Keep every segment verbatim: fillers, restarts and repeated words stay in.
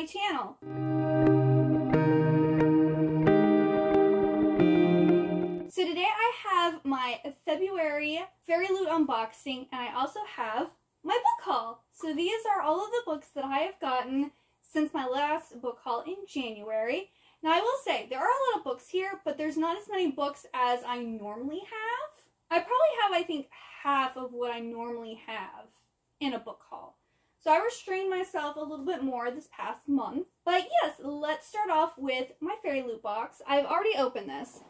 my channel. So today I have my February Fairyloot unboxing, and I also have my book haul. So these are all of the books that I have gotten since my last book haul in January. Now I will say, there are a lot of books here, but there's not as many books as I normally have. I probably have, I think, half of what I normally have in a book haul. So I restrained myself a little bit more this past month. But yes, let's start off with my Fairyloot box. I've already opened this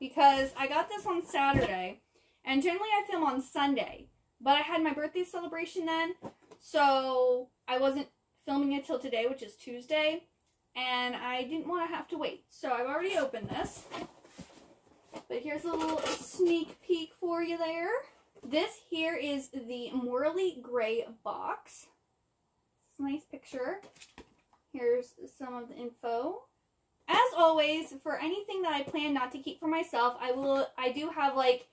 because I got this on Saturday, and generally I film on Sunday, but I had my birthday celebration then, so I wasn't filming it till today, which is Tuesday, and I didn't want to have to wait. So I've already opened this, but here's a little sneak peek for you there. This here is the Morley Gray box. It's a nice picture. Here's some of the info. As always, for anything that I plan not to keep for myself, I will. I do have like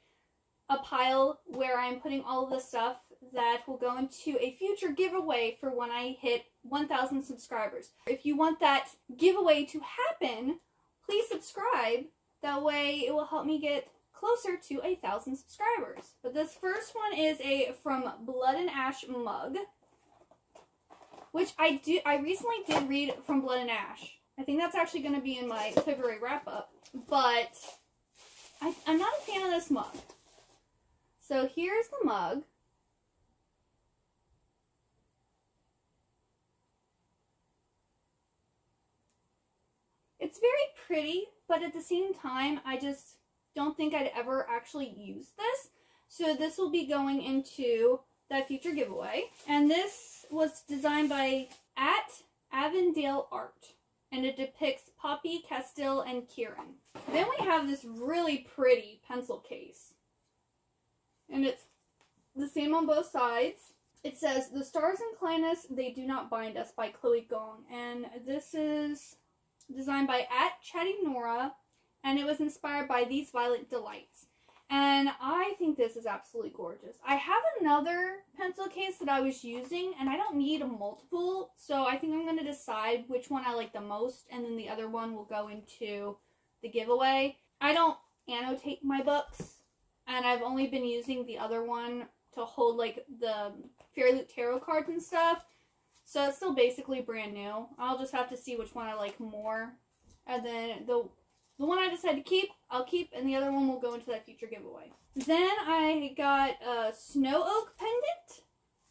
a pile where I'm putting all of the stuff that will go into a future giveaway for when I hit one thousand subscribers. If you want that giveaway to happen, please subscribe. That way it will help me get closer to a thousand subscribers. But this first one is a From Blood and Ash mug, which I do I recently did read From Blood and Ash. I think that's actually going to be in my February wrap up, but I, I'm not a fan of this mug. So here's the mug. It's very pretty, but at the same time, I just don't think I'd ever actually use this. So this will be going into that future giveaway. And this was designed by at Avondale Art, and it depicts Poppy Castile and Kieran. Then we have this really pretty pencil case, and it's the same on both sides. It says, "The stars incline us, they do not bind us," by Chloe Gong, and this is designed by at Chatty Nora, and it was inspired by These Violent Delights. And I think this is absolutely gorgeous. I have another pencil case that I was using, and I don't need a multiple, so I think I'm going to decide which one I like the most, and then the other one will go into the giveaway. I don't annotate my books, and I've only been using the other one to hold, like, the Fairyloot tarot cards and stuff, so it's still basically brand new. I'll just have to see which one I like more, and then the The one I decided to keep, I'll keep, and the other one will go into that future giveaway. Then I got a Snow Oak pendant,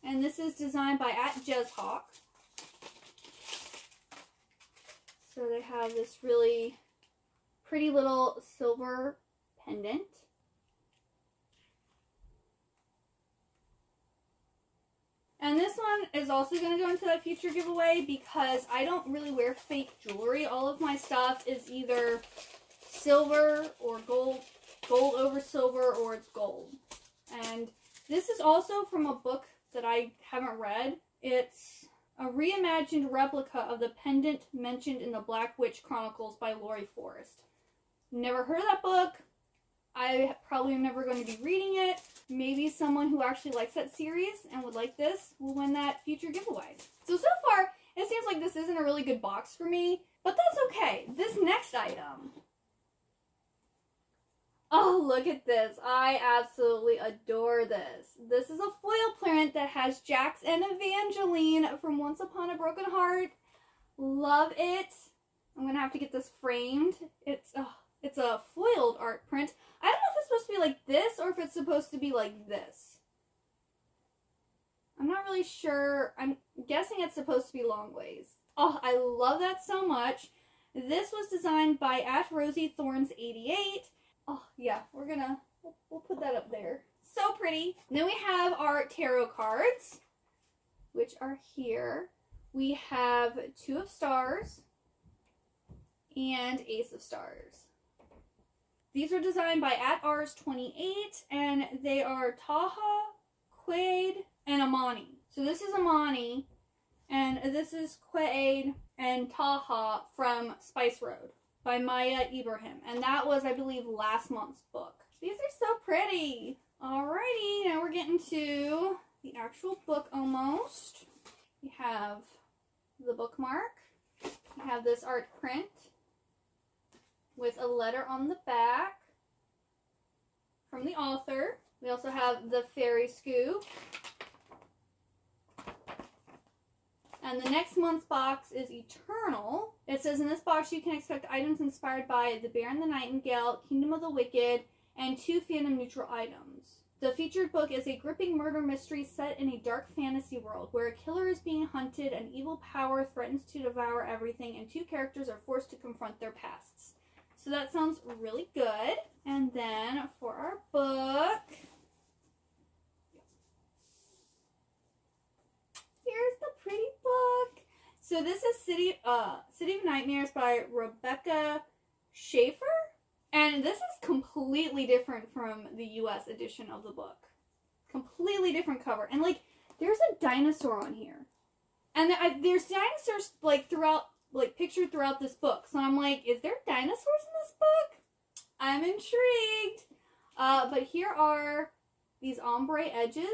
and this is designed by at JezHawk. So they have this really pretty little silver pendant. And this one is also going to go into that future giveaway because I don't really wear fake jewelry. All of my stuff is either silver or gold, gold over silver, or it's gold. And this is also from a book that I haven't read. It's a reimagined replica of the pendant mentioned in the Black Witch Chronicles by Laurie Forrest. Never heard of that book. I probably am never going to be reading it. Maybe someone who actually likes that series and would like this will win that future giveaway. So, so far, it seems like this isn't a really good box for me, but that's okay. This next item. Oh, look at this. I absolutely adore this. This is a foil print that has Jax and Evangeline from Once Upon a Broken Heart. Love it. I'm going to have to get this framed. It's... Oh. It's a foiled art print. I don't know if it's supposed to be like this or if it's supposed to be like this. I'm not really sure. I'm guessing it's supposed to be long ways. Oh, I love that so much. This was designed by at rosiethorns eighty-eight. Oh, yeah, we're gonna, we'll, we'll put that up there. So pretty. And then we have our tarot cards, which are here. We have Two of Stars and Ace of Stars. These are designed by at R s twenty-eight, and they are Taha, Quaid, and Amani. So this is Amani, and this is Quaid and Taha from Spice Road by Maya Ibrahim. And that was, I believe, last month's book. These are so pretty. Alrighty, now we're getting to the actual book almost. We have the bookmark. We have this art print with a letter on the back from the author. We also have the fairy scoop. And the next month's box is Eternal. It says, in this box, you can expect items inspired by The Bear and the Nightingale, Kingdom of the Wicked, and two fandom-neutral items. The featured book is a gripping murder mystery set in a dark fantasy world, where a killer is being hunted, an evil power threatens to devour everything, and two characters are forced to confront their pasts. So that sounds really good. And then, for our book, here's the pretty book. So this is City, uh, City of Nightmares by Rebecca Schaefer. And this is completely different from the U S edition of the book. Completely different cover. And, like, there's a dinosaur on here. And th I, there's dinosaurs, like, throughout, like, pictured throughout this book. So I'm like, is there dinosaurs in this book? I'm intrigued. Uh, but here are these ombre edges.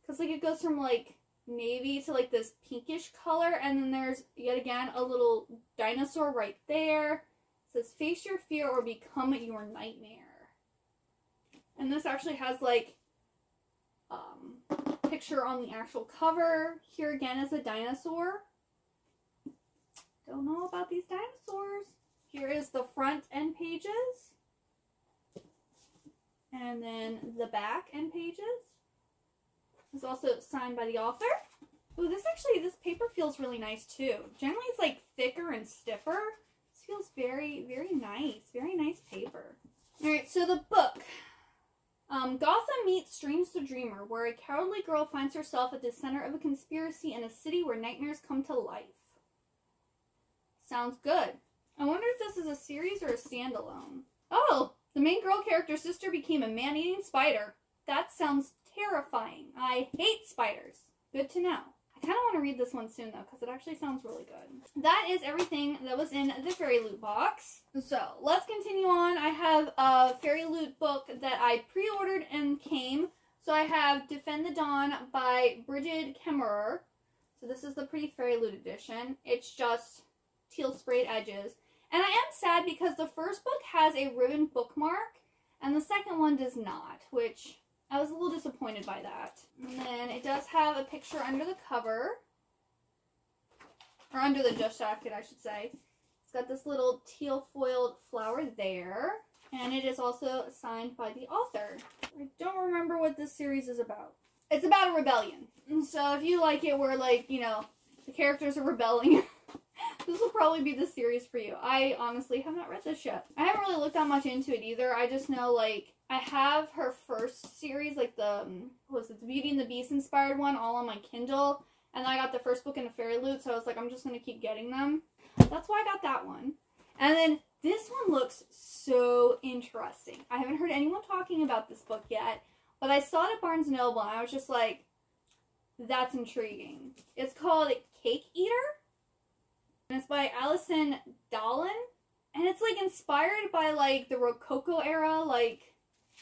Because, like, it goes from, like, navy to, like, this pinkish color. And then there's, yet again, a little dinosaur right there. It says, face your fear or become your nightmare. And this actually has, like, um, picture on the actual cover. Here again is a dinosaur. Don't know about these dinosaurs. Here is the front end pages. And then the back end pages. It's also signed by the author. Oh, this actually, this paper feels really nice, too. Generally, it's, like, thicker and stiffer. Feels very, very nice. Very nice paper. Alright, so the book. Um, Gotham meets Strange the Dreamer, where a cowardly girl finds herself at the center of a conspiracy in a city where nightmares come to life. Sounds good. I wonder if this is a series or a standalone. Oh! The main girl character's sister became a man-eating spider. That sounds terrifying. I hate spiders. Good to know. I kind of want to read this one soon, though, because it actually sounds really good. That is everything that was in the Fairyloot box. So, let's continue on. I have a Fairyloot book that I pre-ordered and came. So, I have Defend the Dawn by Bridget Kemmerer. So, this is the pretty Fairyloot edition. It's just teal sprayed edges. And I am sad because the first book has a ribbon bookmark, and the second one does not, which I was a little disappointed by that. And then it does have a picture under the cover. Or under the dust jacket, I should say. It's got this little teal foiled flower there. And it is also signed by the author. I don't remember what this series is about. It's about a rebellion. And so if you like it where, like, you know, the characters are rebelling, this will probably be the series for you. I honestly have not read this yet. I haven't really looked that much into it either. I just know, like, I have her first series, like the, what was it, the Beauty and the Beast inspired one, all on my Kindle. And I got the first book in a Fairyloot, so I was like, I'm just going to keep getting them. That's why I got that one. And then this one looks so interesting. I haven't heard anyone talking about this book yet, but I saw it at Barnes and Noble, and I was just like, that's intriguing. It's called Cake Eater, and it's by Alison Dolan. And it's, like, inspired by, like, the Rococo era, like,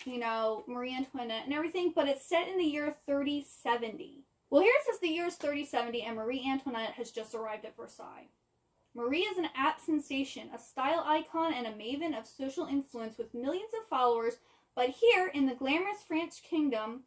you know, Marie Antoinette and everything, but it's set in the year thirty seventy. Well, here it says the year is thirty seventy, and Marie Antoinette has just arrived at Versailles. Marie is an app sensation, a style icon, and a maven of social influence with millions of followers, but here, in the glamorous French kingdom,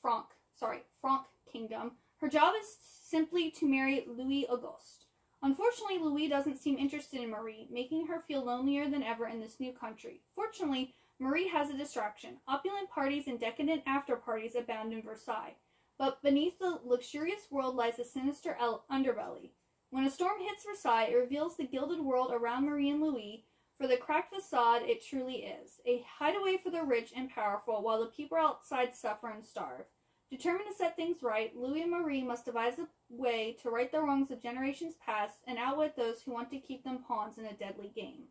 Franc, sorry, Franc kingdom, her job is simply to marry Louis Auguste. Unfortunately, Louis doesn't seem interested in Marie, making her feel lonelier than ever in this new country. Fortunately, Marie has a distraction. Opulent parties and decadent after-parties abound in Versailles. But beneath the luxurious world lies a sinister underbelly. When a storm hits Versailles, it reveals the gilded world around Marie and Louis. For the cracked facade, it truly is. A hideaway for the rich and powerful, while the people outside suffer and starve. Determined to set things right, Louis and Marie must devise a way to right the wrongs of generations past and outwit those who want to keep them pawns in a deadly game.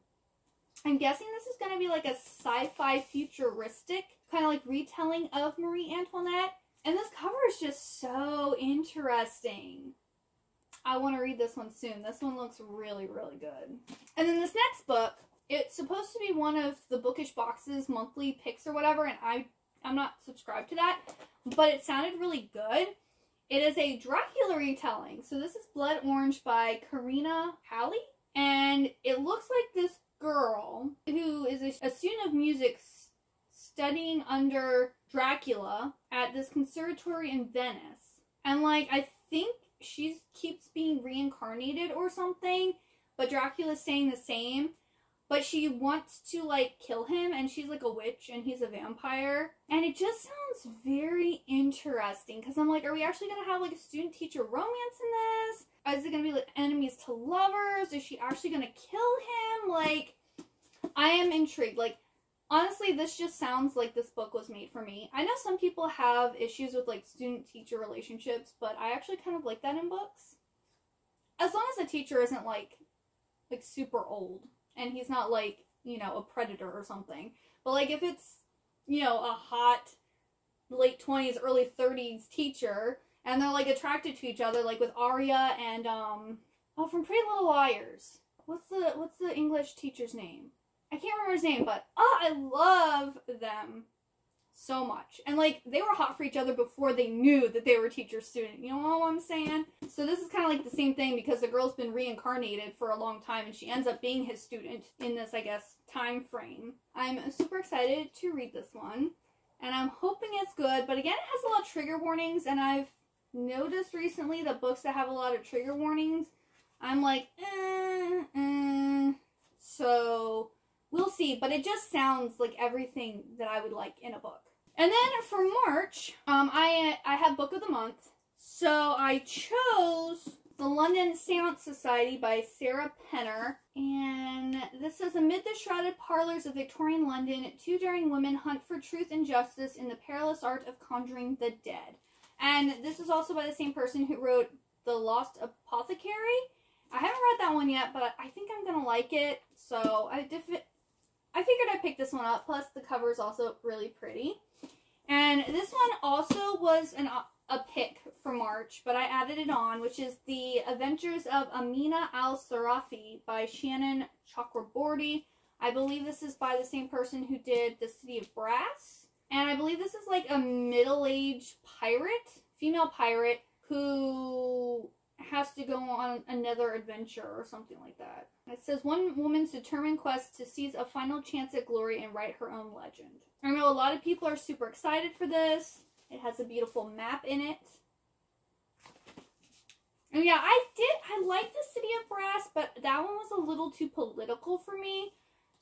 I'm guessing this is going to be like a sci-fi futuristic kind of like retelling of Marie Antoinette. And this cover is just so interesting. I want to read this one soon. This one looks really, really good. And then this next book, it's supposed to be one of the Bookish Boxes monthly picks or whatever. And I, I'm not subscribed to that. But it sounded really good. It is a Dracula retelling. So this is Blood Orange by Karina Halley. And it looks like this girl, who is a, a student of music studying under Dracula at this conservatory in Venice. And like, I think she keeps being reincarnated or something, but Dracula's staying the same. But she wants to like kill him, and she's like a witch and he's a vampire. And it just sounds very interesting, because I'm like, are we actually going to have like a student teacher romance in this? Is it going to be like enemies to lovers? Is she actually going to kill him? Like, I am intrigued. Like, honestly, this just sounds like this book was made for me. I know some people have issues with like student teacher relationships, but I actually kind of like that in books. As long as the teacher isn't like like super old. And he's not, like, you know, a predator or something. But, like, if it's, you know, a hot late twenties, early thirties teacher, and they're, like, attracted to each other, like, with Arya and, um, oh, from Pretty Little Liars. What's the, what's the English teacher's name? I can't remember his name, but, oh, I love them so much. And, like, they were hot for each other before they knew that they were teacher-student. You know what I'm saying? So this is kind of like the same thing, because the girl's been reincarnated for a long time, and she ends up being his student in this, I guess, time frame. I'm super excited to read this one, and I'm hoping it's good. But again, it has a lot of trigger warnings, and I've noticed recently that books that have a lot of trigger warnings, I'm like, eh, eh. So we'll see, but it just sounds like everything that I would like in a book. And then for March, um, I I had Book of the Month. So I chose The London Seance Society by Sarah Penner. And this is, amid the shrouded parlors of Victorian London, two daring women hunt for truth and justice in the perilous art of conjuring the dead. And this is also by the same person who wrote The Lost Apothecary. I haven't read that one yet, but I think I'm going to like it. So I definitely... I figured I'd pick this one up, plus the cover is also really pretty. And this one also was an, a pick for March, but I added it on, which is The Adventures of Amina al-Sarafi by Shannon Chakraborty. I believe this is by the same person who did The City of Brass. And I believe this is like a middle-aged pirate, female pirate, who has to go on another adventure or something like that. It says, one woman's determined quest to seize a final chance at glory and write her own legend. I know a lot of people are super excited for this. It has a beautiful map in it. And yeah, I did, I like The City of Brass, but that one was a little too political for me.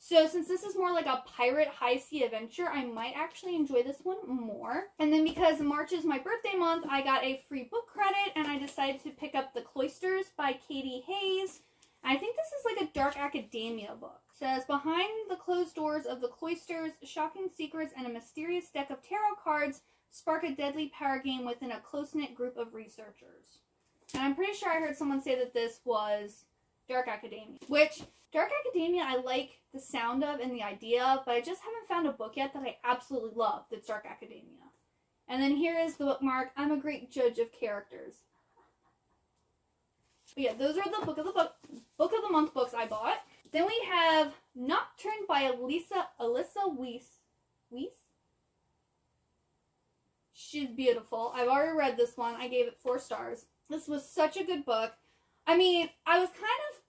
So since this is more like a pirate high sea adventure, I might actually enjoy this one more. And then because March is my birthday month, I got a free book credit, and I decided to pick up The Cloisters by Katie Hayes. I think this is like a dark academia book. It says, behind the closed doors of the cloisters, shocking secrets and a mysterious deck of tarot cards spark a deadly power game within a close-knit group of researchers. And I'm pretty sure I heard someone say that this was dark academia, which dark academia I like the sound of and the idea of, but I just haven't found a book yet that I absolutely love that's dark academia. And then here is the bookmark, I'm a great judge of characters. But yeah, those are the book of the book book of the month books I bought. Then we have Nocturne by Alyssa Alyssa Weiss. Weiss? She's beautiful. I've already read this one. I gave it four stars. This was such a good book. I mean, I was kind of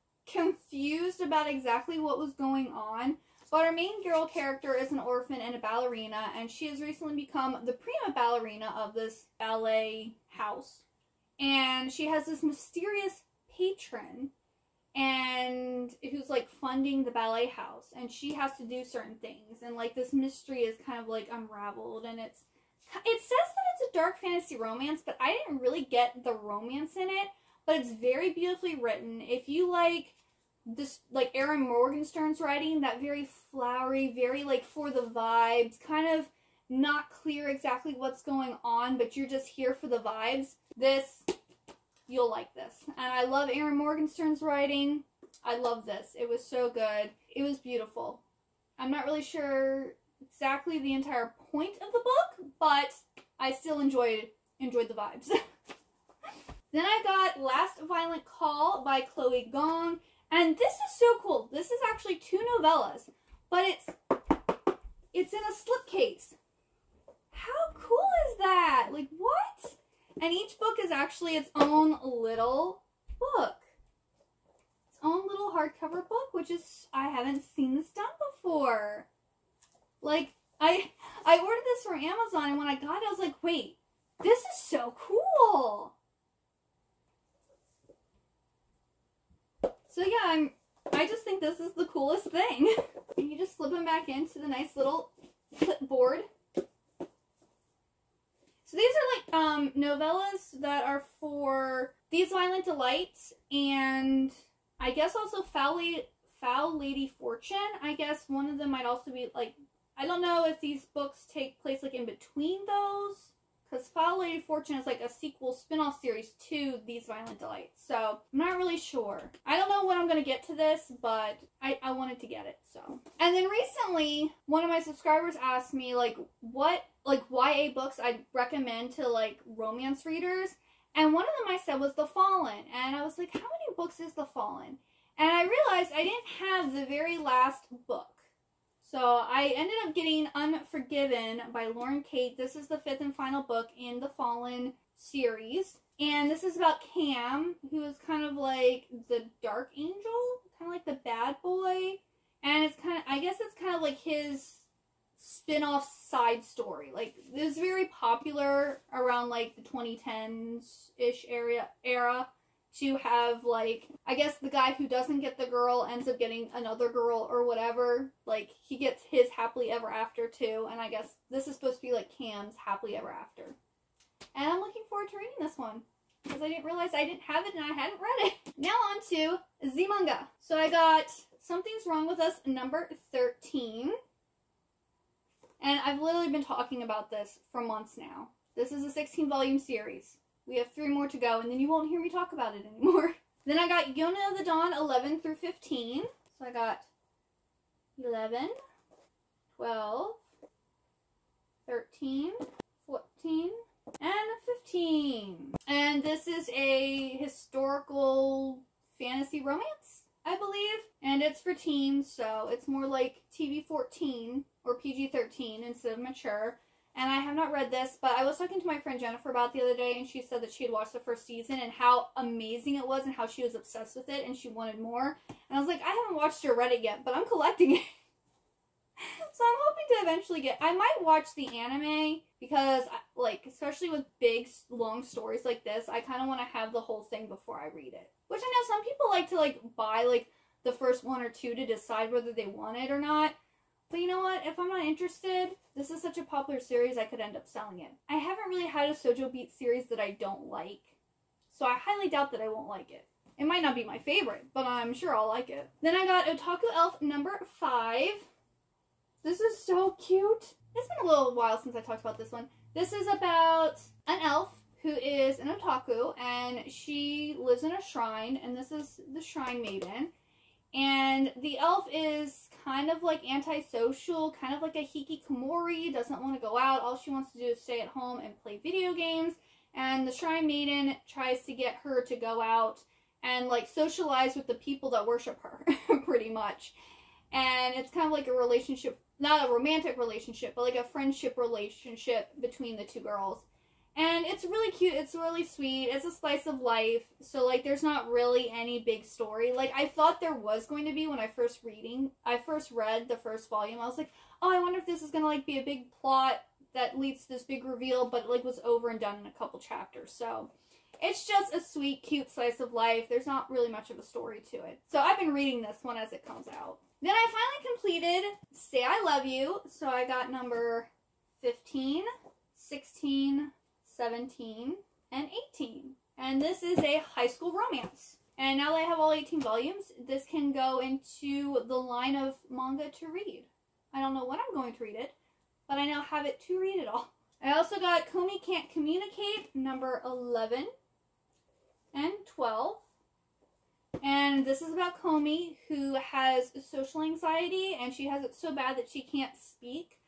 confused about exactly what was going on, but our main girl character is an orphan and a ballerina, and she has recently become the prima ballerina of this ballet house. And she has this mysterious patron, and who's like funding the ballet house, and she has to do certain things, and like this mystery is kind of like unraveled, and it's it says that it's a dark fantasy romance, but I didn't really get the romance in it, but it's very beautifully written. If you like this, like Aaron Morgenstern's writing, that very flowery, very like for the vibes, kind of not clear exactly what's going on, but you're just here for the vibes. This, you'll like this. And I love Aaron Morgenstern's writing. I love this. It was so good. It was beautiful. I'm not really sure exactly the entire point of the book, but I still enjoyed enjoyed the vibes. Then I got Last Violent Call by Chloe Gong. And this is so cool. This is actually two novellas, but it's it's in a slipcase. How cool is that? Like, what? And each book is actually its own little book. Its own little hardcover book, which is, I haven't seen this done before. Like, I, I ordered this from Amazon, and when I got it, I was like, wait, this is so cool. So yeah, I'm, I just think this is the coolest thing. You just slip them back into the nice little clipboard. So these are like um, novellas that are for These Violent Delights and I guess also Foul Lady, Foul Lady Fortune. I guess one of them might also be like, I don't know if these books take place like in between those, because Foul Lady Fortune is like a sequel spin-off series to These Violent Delights. So I'm not really sure. I don't know when I'm going to get to this, but I, I wanted to get it. So, and then recently one of my subscribers asked me like what like Y A books I'd recommend to like romance readers, and one of them I said was The Fallen, and I was like, how many books is The Fallen? And I realized I didn't have the very last book, so I ended up getting Unforgiven by Lauren Cate. This is the fifth and final book in The Fallen series, and this is about Cam, who is kind of like the dark angel, kind of like the bad boy, and it's kind of, I guess it's kind of like his spin-off side story. Like, it was very popular around like the twenty tens-ish area era to have like, I guess the guy who doesn't get the girl ends up getting another girl or whatever. Like, he gets his happily ever after too, and I guess this is supposed to be like Cam's happily ever after. And I'm looking forward to reading this one, because I didn't realize I didn't have it and I hadn't read it. Now on to Z manga. So I got Something's Wrong With Us number thirteen. And I've literally been talking about this for months now. This is a sixteen volume series. We have three more to go, and then you won't hear me talk about it anymore. Then I got Yona of the Dawn eleven through fifteen. So I got eleven, twelve, thirteen, fourteen, and fifteen. And this is a historical fantasy romance, I believe, and it's for teens, so it's more like T V fourteen or P G thirteen instead of mature. And I have not read this, but I was talking to my friend Jennifer about it the other day, and she said that she had watched the first season and how amazing it was and how she was obsessed with it and she wanted more. And I was like, I haven't watched or read it yet, but I'm collecting it. So I'm hoping to eventually get, I might watch the anime, because I, like, especially with big long stories like this, I kind of want to have the whole thing before I read it. Which I know some people like to like buy like the first one or two to decide whether they want it or not. But you know what, if I'm not interested, this is such a popular series, I could end up selling it. I haven't really had a Sojo Beat series that I don't like, so I highly doubt that I won't like it. It might not be my favorite, but I'm sure I'll like it. Then I got Otaku Elf number five. This is so cute. It's been a little while since I talked about this one. This is about an elf who is an otaku, and she lives in a shrine, and this is the shrine maiden. And the elf is kind of like antisocial, kind of like a hikikomori, doesn't want to go out. All she wants to do is stay at home and play video games. And the shrine maiden tries to get her to go out and like socialize with the people that worship her, pretty much. And it's kind of like a relationship, not a romantic relationship, but like a friendship relationship between the two girls. And it's really cute. It's really sweet. It's a slice of life. So like, there's not really any big story. Like, I thought there was going to be when I first reading, I first read the first volume. I was like, oh, I wonder if this is going to like be a big plot that leads to this big reveal, but like was over and done in a couple chapters. So it's just a sweet, cute slice of life. There's not really much of a story to it. So I've been reading this one as it comes out. Then I finally completed Say I Love You. So I got number fifteen, sixteen, seventeen, and eighteen. And this is a high school romance. And now that I have all eighteen volumes, this can go into the line of manga to read. I don't know when I'm going to read it, but I now have it to read it all. I also got Komi Can't Communicate, number eleven and twelve. And this is about Komi, who has social anxiety, and she has it so bad that she can't speak.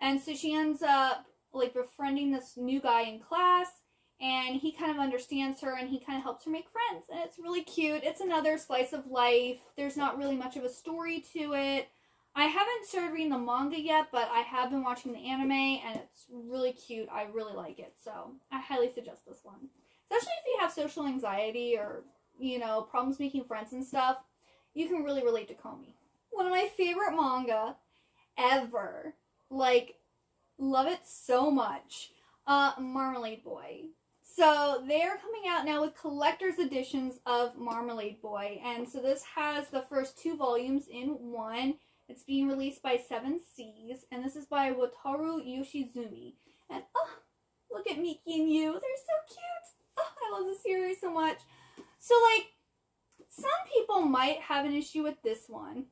And so she ends up, like, befriending this new guy in class, and he kind of understands her, and he kind of helps her make friends. And it's really cute. It's another slice of life. There's not really much of a story to it. I haven't started reading the manga yet, but I have been watching the anime, and it's really cute. I really like it, so I highly suggest this one. Especially if you have social anxiety or, you know, problems making friends and stuff, you can really relate to Komi. One of my favorite manga ever. Like, love it so much. Uh, Marmalade Boy. So they're coming out now with collector's editions of Marmalade Boy. And so this has the first two volumes in one. It's being released by Seven Seas. And this is by Wataru Yoshizumi. And oh, look at Miki and Yu. They're so cute. Oh, I love this series so much. So like, some people might have an issue with this one.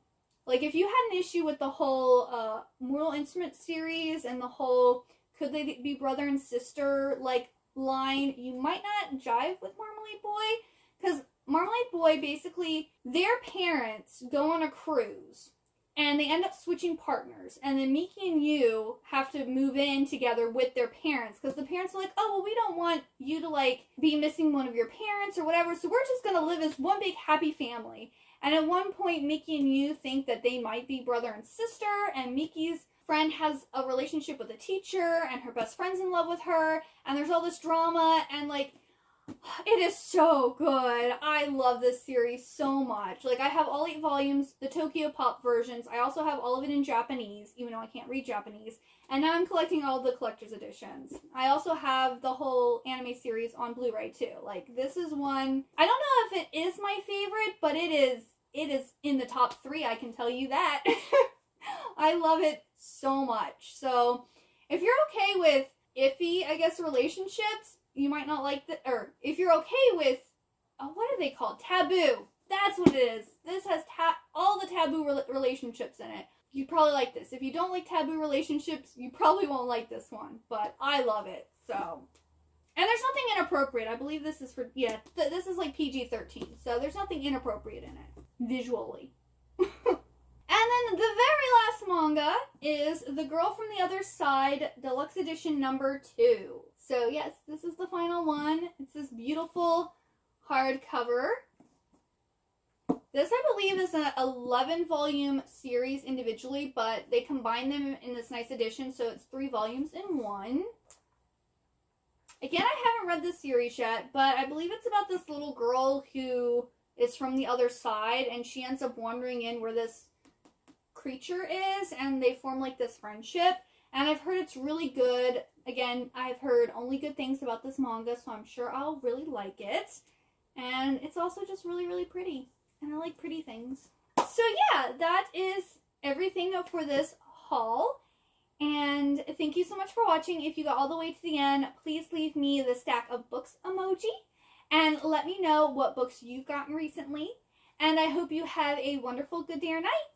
Like if you had an issue with the whole uh, Mortal Instruments series and the whole could they be brother and sister like line, you might not jive with Marmalade Boy, because Marmalade Boy, basically their parents go on a cruise and they end up switching partners, and then Miki and Yu have to move in together with their parents because the parents are like, oh well, we don't want you to like be missing one of your parents or whatever, so we're just gonna live as one big happy family. And at one point Miki and Yu think that they might be brother and sister, and Miki's friend has a relationship with a teacher and her best friend's in love with her, and there's all this drama, and like it is so good. I love this series so much. Like I have all eight volumes, the Tokyo Pop versions. I also have all of it in Japanese, even though I can't read Japanese, and now I'm collecting all the collector's editions. I also have the whole anime series on Blu-ray too. Like this is one, I don't know if it is my favorite, but it is it is in the top three, I can tell you that. I love it so much. So if you're okay with iffy, I guess, relationships, you might not like the, or if you're okay with, oh, what are they called? Taboo. That's what it is. This has ta all the taboo re relationships in it. You probably like this. If you don't like taboo relationships, you probably won't like this one, but I love it. So, and there's nothing inappropriate. I believe this is for, yeah, th this is like P G thirteen. So there's nothing inappropriate in it visually. And then the very last manga is The Girl from the Other Side, Deluxe Edition number two. So yes, this is the final one. It's this beautiful hardcover. This, I believe, is an eleven volume series individually, but they combine them in this nice edition, so it's three volumes in one. Again, I haven't read this series yet, but I believe it's about this little girl who is from the other side, and she ends up wandering in where this creature is, and they form like this friendship, and I've heard it's really good. Again, I've heard only good things about this manga, so I'm sure I'll really like it, and it's also just really really pretty, and I like pretty things. So yeah, that is everything for this haul, and thank you so much for watching. If you got all the way to the end, please leave me the stack of books emoji and let me know what books you've gotten recently, and I hope you have a wonderful good day or night.